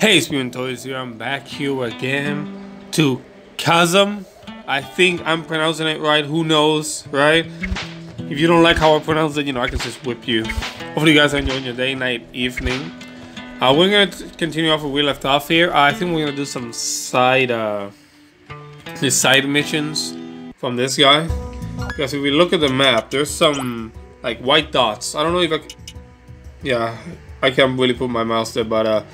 Hey, Pimientoist here. I'm back here again to Chasm. I think I'm pronouncing it right. Who knows, right? If you don't like how I pronounce it, you know, I can just whip you. Hopefully you guys are enjoying your day, night, evening. We're going to continue off where we left off here. I think we're going to do some side missions from this guy. Because if we look at the map, there's some, like, white dots. I don't know if I... Yeah, I can't really put my mouse there, but...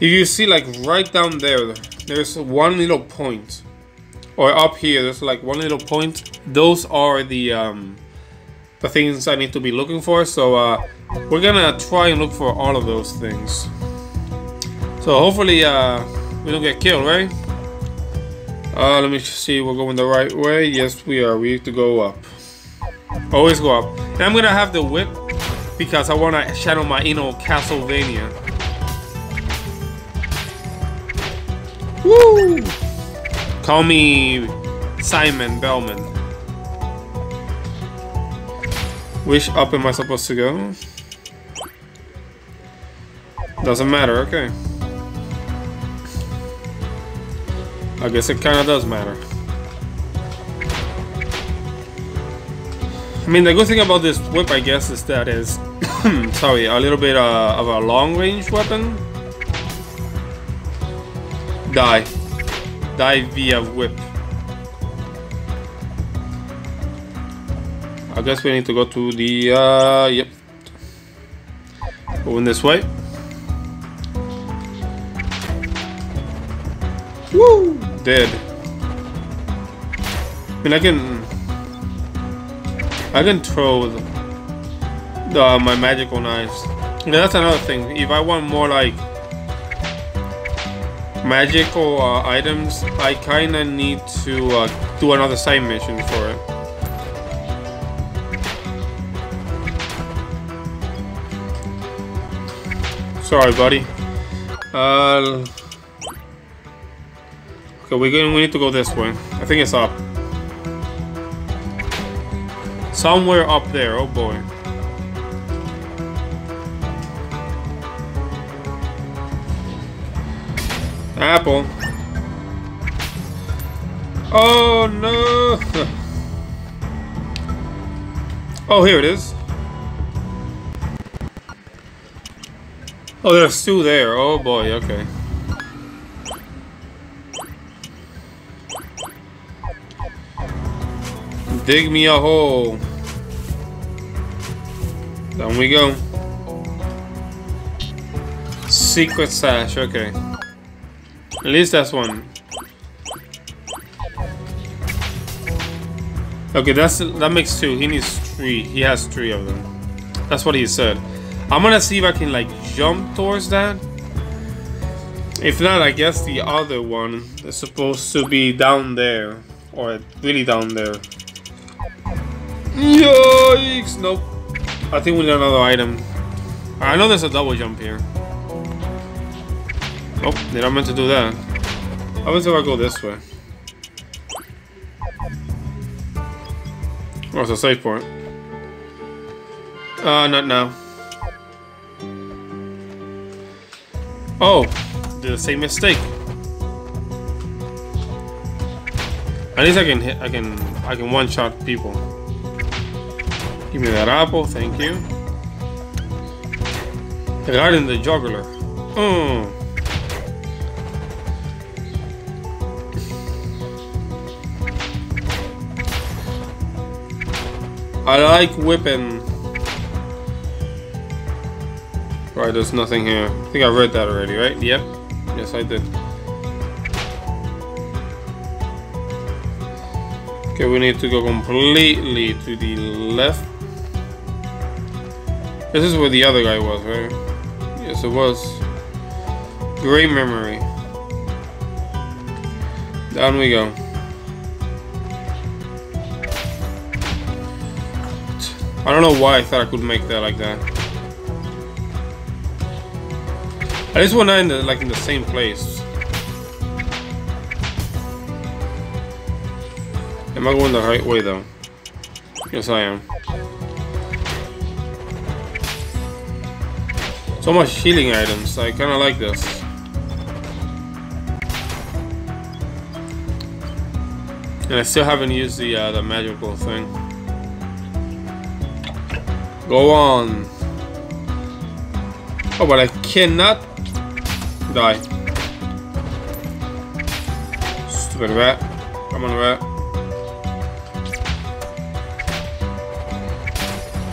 if you see, like, right down there, there's one little point. Or up here, there's, like, one little point. Those are the things I need to be looking for. So, we're gonna try and look for all of those things. So, hopefully, we don't get killed, right? Let me see, we're going the right way. Yes, we are. We need to go up. Always go up. And I'm gonna have the whip because I wanna shadow my inner Castlevania. Woo! Call me Simon Belmont. Which up am I supposed to go? Doesn't matter, okay. I guess it kinda does matter. I mean, the good thing about this whip, I guess, is that it's sorry, a little bit of a long-range weapon. Die via whip. I guess we need to go to the yep, going this way. Woo, dead. I mean, I can throw my magical knives. Yeah, that's another thing. If I want more like magical items, I kind of need to do another side mission for it. Sorry, buddy. Okay, we need to go this way. I think it's up. Somewhere up there. Oh boy. Apple. Oh no! Oh, here it is. Oh, there's two there. Oh boy, okay. Dig me a hole. Down we go. Secret sash, okay. At least that's one. Okay, that makes two. He needs three. He has three of them. That's what he said. I'm gonna see if I can like jump towards that. If not, I guess the other one is supposed to be down there, or really down there. Yikes! Nope. I think we need another item. I know there's a double jump here. Oh, they're not meant to do that. I wonder if I go this way. Oh, it's a safe point. Not now. Oh, did the same mistake. At least I can one-shot people. Give me that apple, thank you. Right in the juggler. Mm. I like whipping. Right, there's nothing here. I think I read that already, right? Yep. Yes, I did. Okay, we need to go completely to the left. This is where the other guy was, right? Yes, it was. Great memory. Down we go. I don't know why I thought I could make that like that. At least we're not in the, like, in the same place. Am I going the right way though? Yes, I am. So much healing items. I kind of like this. And I still haven't used the magical thing. Go on. Oh, but I cannot die. Stupid rat. Come on, rat.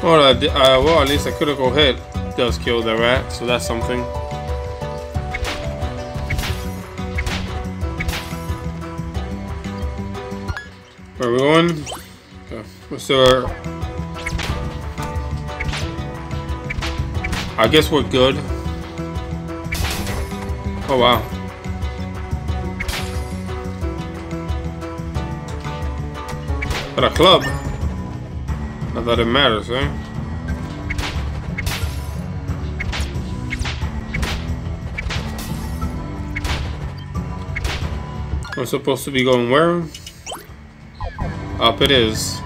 Well, well, at least a critical hit does kill the rat, so that's something. Where are we going? Okay. What's our... I guess we're good. Oh wow. Got a club. Not that it matters, eh? We're supposed to be going where? Up it is.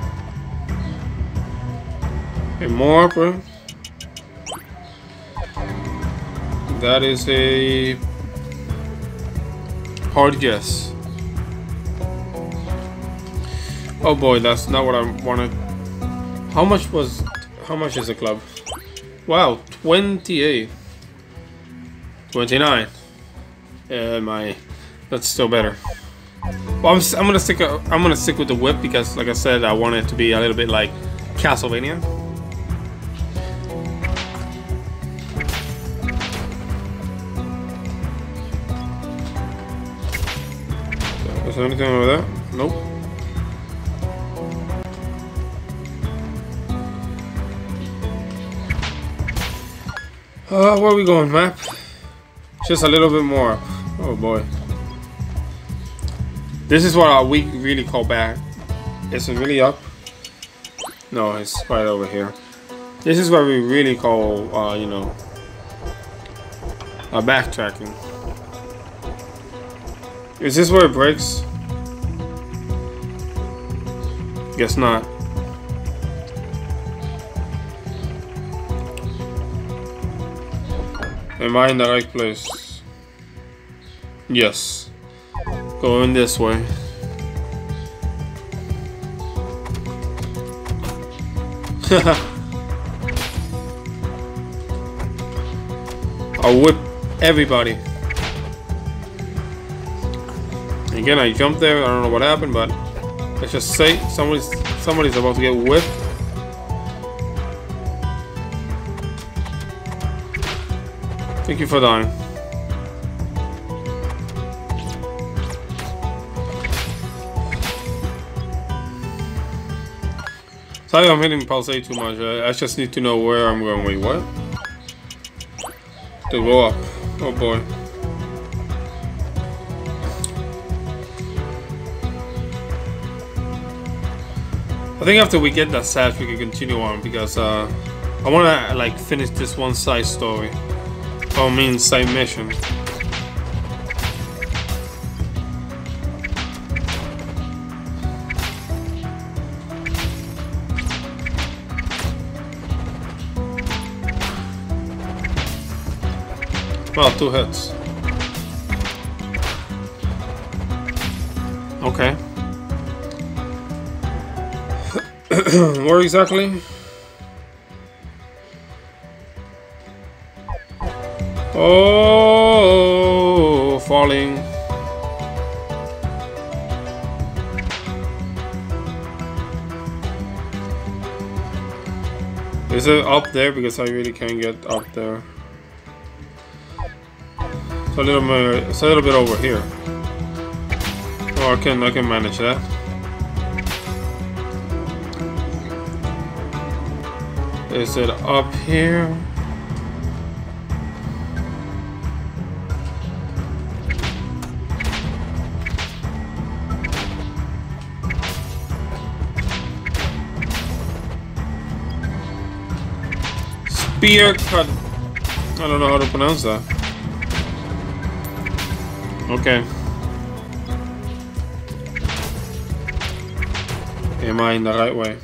A morph. That is a hard guess. Oh boy, that's not what I wanted. How much is the club? Wow, 28. 29. That's still better. Well, I'm gonna stick with the whip because, like I said, I want it to be a little bit like Castlevania. Is there anything over there? Nope. Where are we going, map? Just a little bit more. Oh boy. This is what we really call back. Is it really up? No, it's right over here. This is what we really call, you know, a backtracking. Is this where it breaks? Guess not. Am I in the right place? Yes. Going this way. I'll whip everybody. Again, I jumped there. I don't know what happened, but let's just say somebody's about to get whipped. Thank you for dying. Sorry, I'm hitting Palisade too much. I just need to know where I'm going. Wait, what? To go up. Oh boy. I think after we get that sash, we can continue on because I want to like finish this one side story. Oh, I mean side mission. Well, 2 hits. Okay. Where exactly? Oh, falling. Is it up there? Because I really can't get up there. It's a little bit over here. Oh, I can manage that. Is it up here? Spear cut. I don't know how to pronounce that. Okay. Am I in the right way?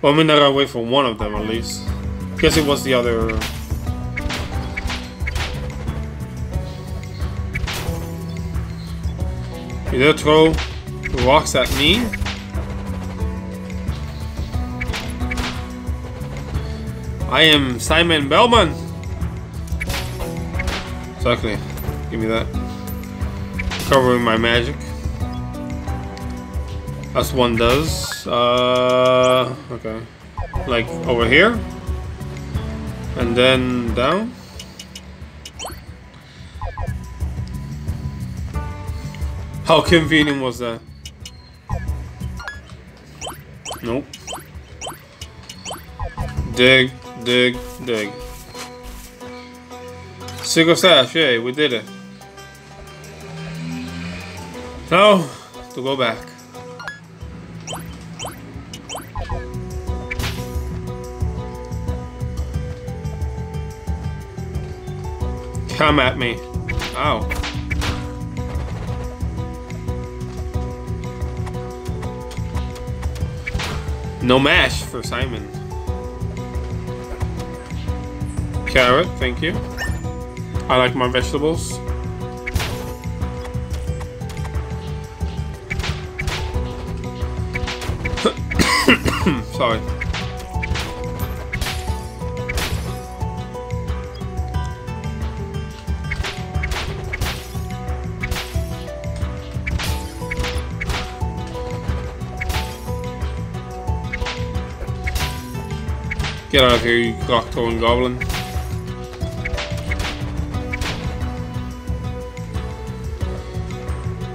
Well, I'm in the right way for one of them at least. Guess it was the other. Either throw, who walks at me. I am Simon Belmont. Exactly. Give me that. Covering my magic. As one does. Okay. Like over here. And then down. How convenient was that? Nope. Dig, dig, dig. Single stash, yay, we did it. Now, to go back. Come at me. Ow. No mash for Simon. Carrot, thank you. I like my vegetables. Sorry. Get out of here, you cock-toed goblin.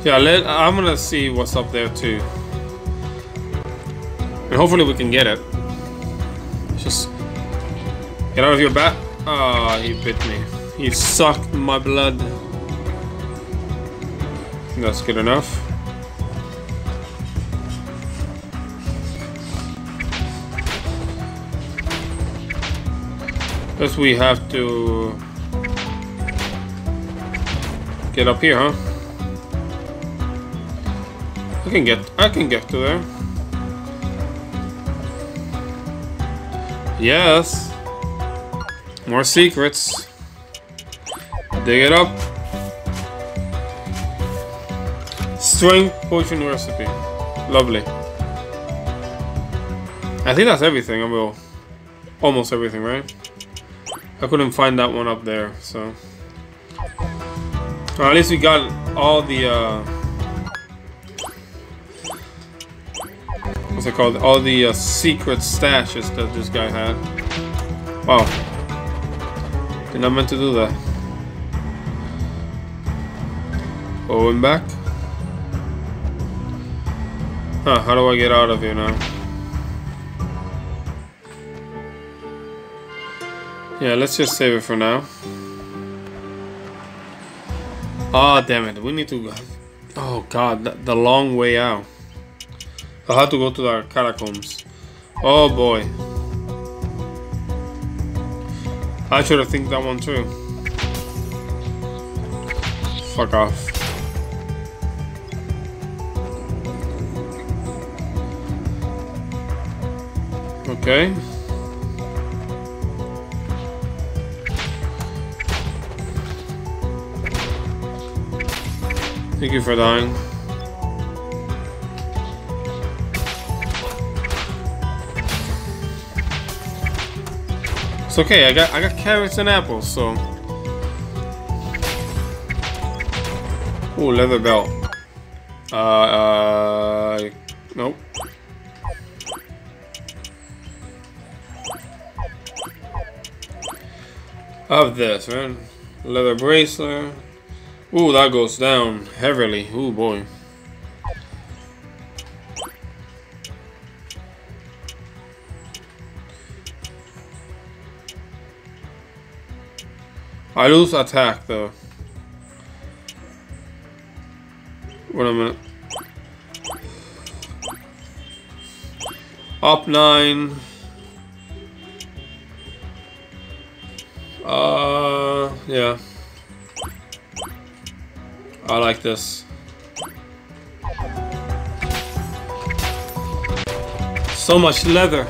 Yeah, I'm gonna see what's up there too. And hopefully we can get it. Just get out of your back. Ah, oh, he bit me. He sucked my blood. That's good enough. Guess we have to get up here, huh? I can get to there. Yes. More secrets. Dig it up. Strength potion recipe. Lovely. I think that's everything. Almost everything, right? I couldn't find that one up there, so. Or at least we got all the what's it called? All the secret stashes that this guy had. Wow. Did not meant to do that. Going back. Huh, how do I get out of here now? Yeah, let's just save it for now. Ah, oh, damn it. We need to go. Oh, God. The long way out. I'll have to go to the catacombs. Oh boy. I should have think that one too. Fuck off. Okay. Thank you for dying. It's okay, I got carrots and apples, so. Ooh, leather belt. Nope. Of this, right? Leather bracelet. Ooh, that goes down heavily. Ooh, boy. I lose attack though. Wait a minute. Up 9. Yeah. I like this. So much leather.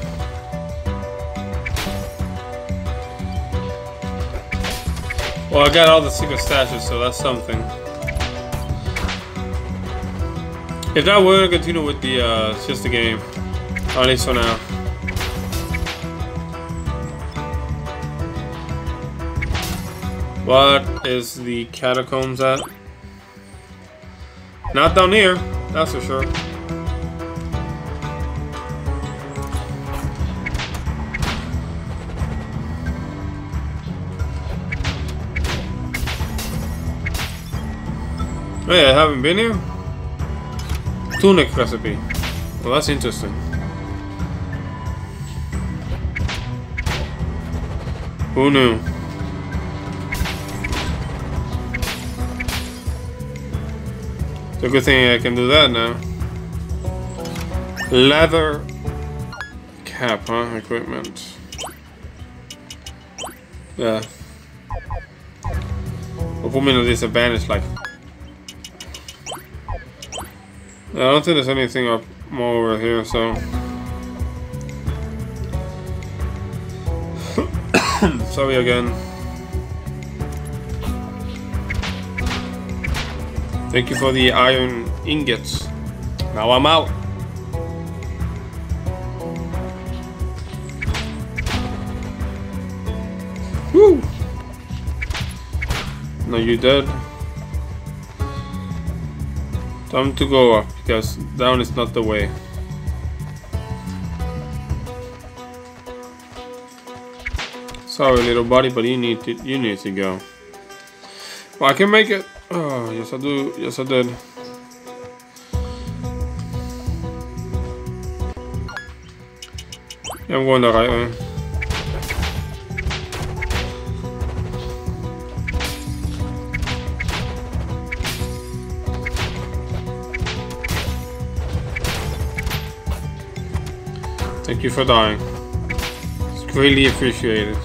Well, I got all the secret stashes, so that's something. If not, we're gonna continue with the just the game. Or at least for now. What is the catacombs at? Not down here, that's for sure. Oh yeah, I haven't been here? Tunic recipe. Well, that's interesting. Who knew? It's a good thing I can do that now. Leather cap, huh? Equipment. Yeah. We'll put me at a disadvantage, like. I don't think there's anything up more over here, so. Sorry again. Thank you for the iron ingots. Now I'm out. Woo! No, you dead. Time to go up, because down is not the way. Sorry, little buddy, but you need to go. Well, I can make it. Oh, yes I do. Yes I did. I'm going the right way. Thank you for dying. It's greatly appreciated.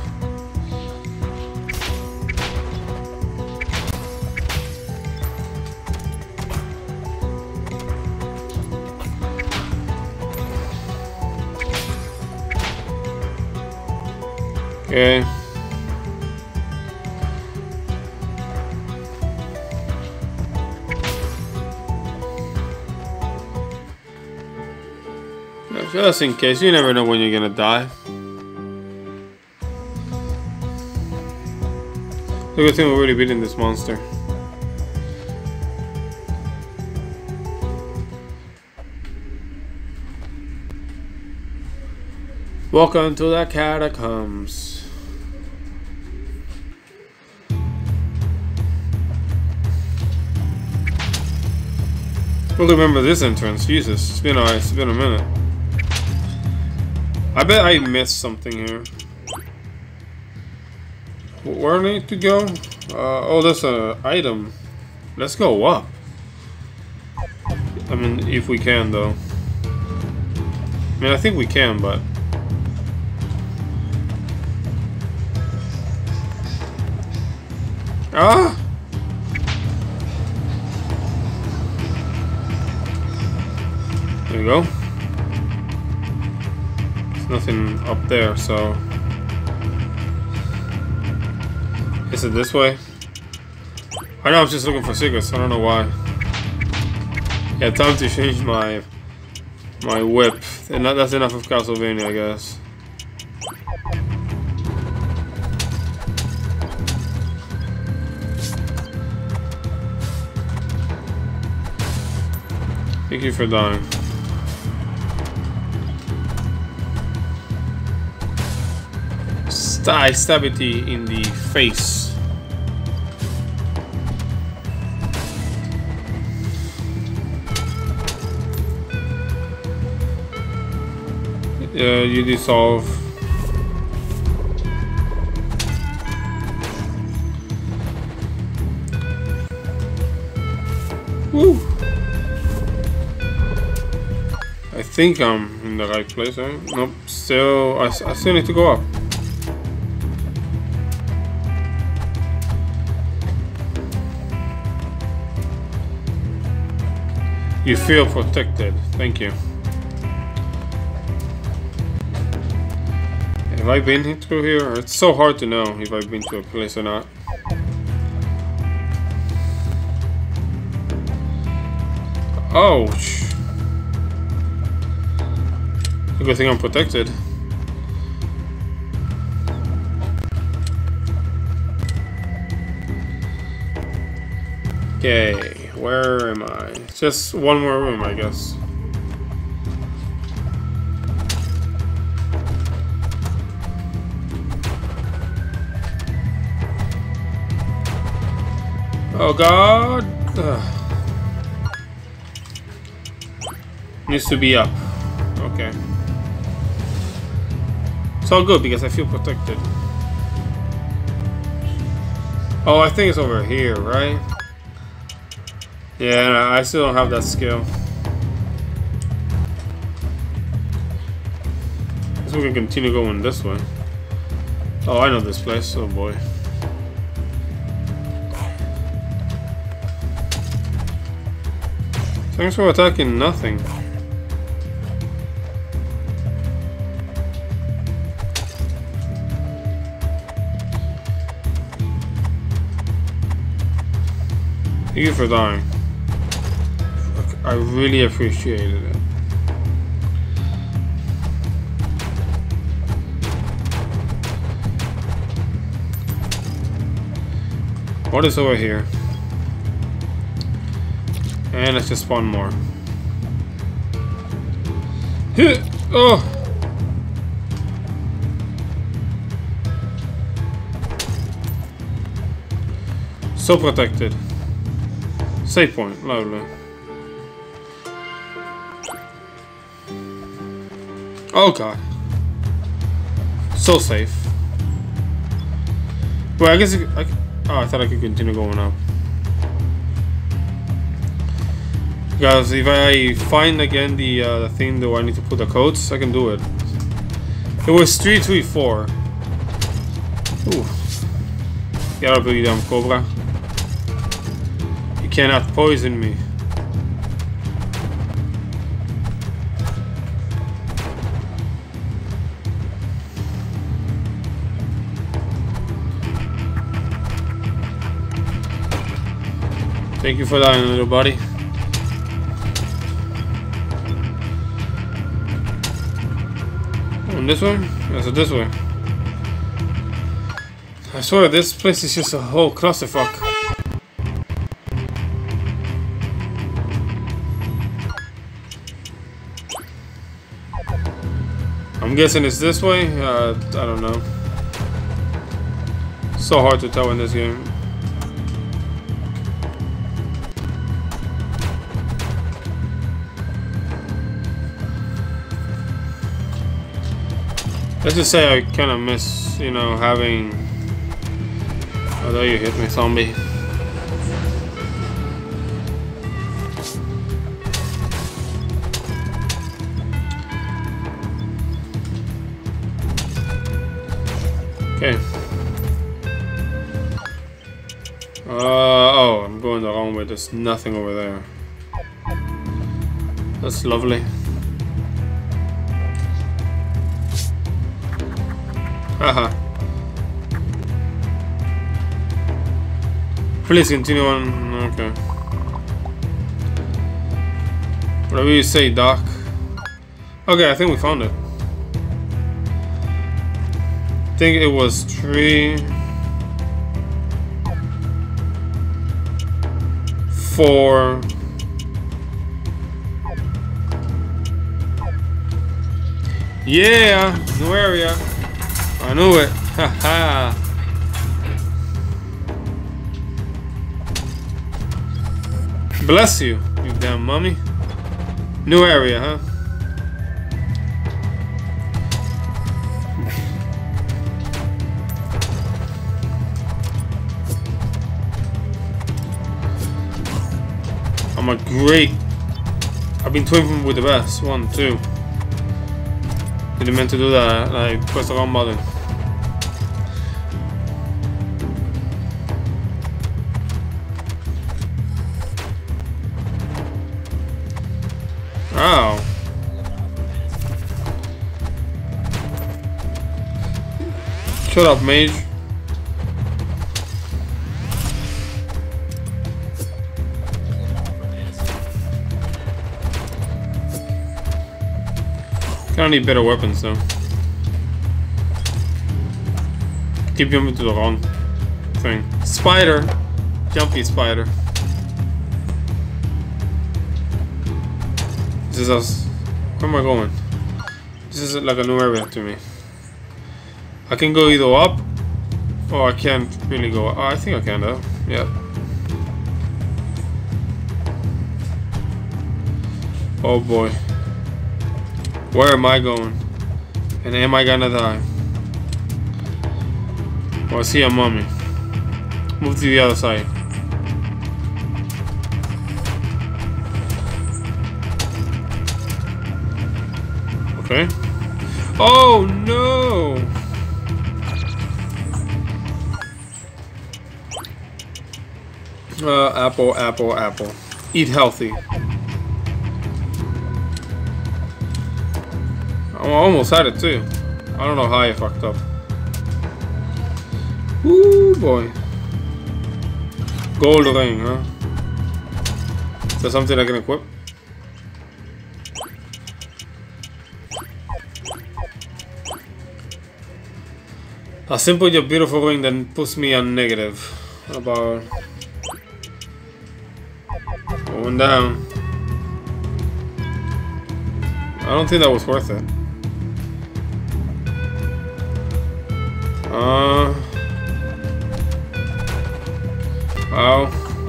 Okay. Just in case, you never know when you're gonna die. It's a good thing we're already beating this monster. Welcome to the catacombs. We'll remember this entrance. Jesus, it's been a minute. I bet I missed something here. Where do I need to go? Oh, there's an item. Let's go up. I mean, if we can, though. I mean, I think we can, but. Ah! There we go. There's nothing up there, so. Is it this way? I know I was just looking for secrets, I don't know why. Yeah, time to change my whip. And that's enough of Castlevania, I guess. Thank you for dying. I stabbed it in the face. You dissolve. Woo! I think I'm in the right place, right? Nope, still, I still need to go up. You feel protected, thank you. Have I been through here? It's so hard to know if I've been to a place or not. Oh, good thing I'm protected. Okay, where am I? Just one more room, I guess. Oh god! Needs to be up. Okay. It's all good because I feel protected. Oh, I think it's over here, right? Yeah, no, I still don't have that skill. I guess we can continue going this way. Oh, I know this place. Oh boy. Thanks for attacking nothing. Thank you for dying. I really appreciated it. What is over here? And let's just spawn more. Oh! So protected. Save point, lovely. Oh god. So safe. Well, I guess oh, I thought I could continue going up. Because if I find again the thing that I need to put the codes, I can do it. It was 334. Ooh. Get up, you damn cobra. You cannot poison me. Thank you for dying, little buddy. This way? Yeah, so this way. I swear this place is just a whole clusterfuck. I'm guessing it's this way? I don't know. So hard to tell in this game. Let's just say I kind of miss, you know, having... Oh, there you hit me, zombie. Okay. Oh, I'm going the wrong way. There's nothing over there. That's lovely. Haha. Please continue on. Okay. Whatever you say, Doc. Okay, I think we found it. I think it was 3, 4. Yeah, new area. I knew it. Haha. Bless you, you damn mummy. New area, huh? I'm a great. I've been twiffing with the best. 1, 2. Didn't meant to do that. I pressed the wrong button. Wow. Shut up, mage. Gonna need better weapons though. Keep jumping to the wrong thing. Spider! Jumpy spider. This is us. Where am I going? This is like a new area to me. I can go either up, or I can't really go up. Oh, I think I can though. Yeah. Oh boy. Where am I going? And am I gonna die? Oh, I see a mummy. Move to the other side. Okay. Oh no! Apple, apple, apple. Eat healthy. I almost had it too. I don't know how I fucked up. Ooh boy. Gold ring, huh? Is that something I can equip? A simple yet beautiful ring that puts me on negative. About going down. I don't think that was worth it. Ow.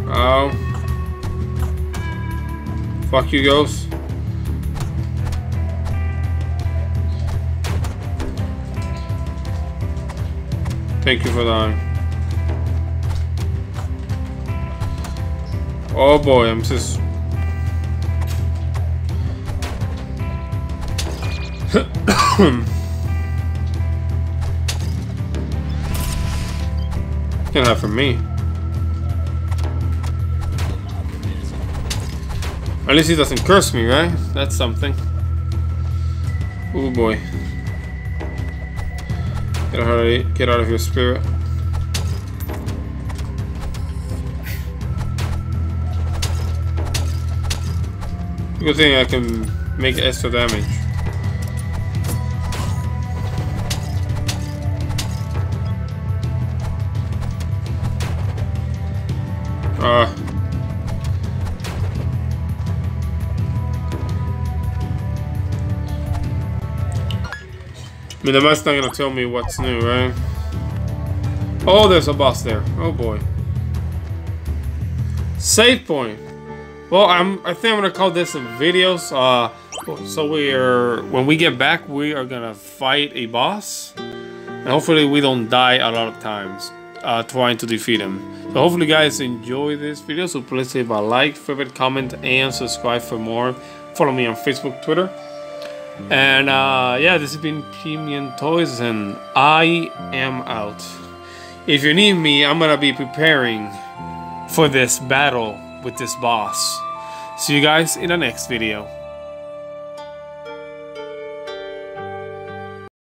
Ow. Fuck you, ghost. Thank you for dying. Oh boy, I'm just... Can't have for me. At least he doesn't curse me, right? That's something. Oh boy. Get out of your spirit. Good thing I can make extra damage. I mean, the map's not gonna tell me what's new, right? Oh, there's a boss there. Oh boy. Save point. Well, I think I'm gonna call this a video. So when we get back, we are gonna fight a boss, and hopefully we don't die a lot of times trying to defeat him. So hopefully you guys enjoy this video, so please leave a like, favorite, comment, and subscribe for more. Follow me on Facebook, Twitter. And yeah, this has been Pimientoist, and I am out. If you need me, I'm gonna be preparing for this battle with this boss. See you guys in the next video.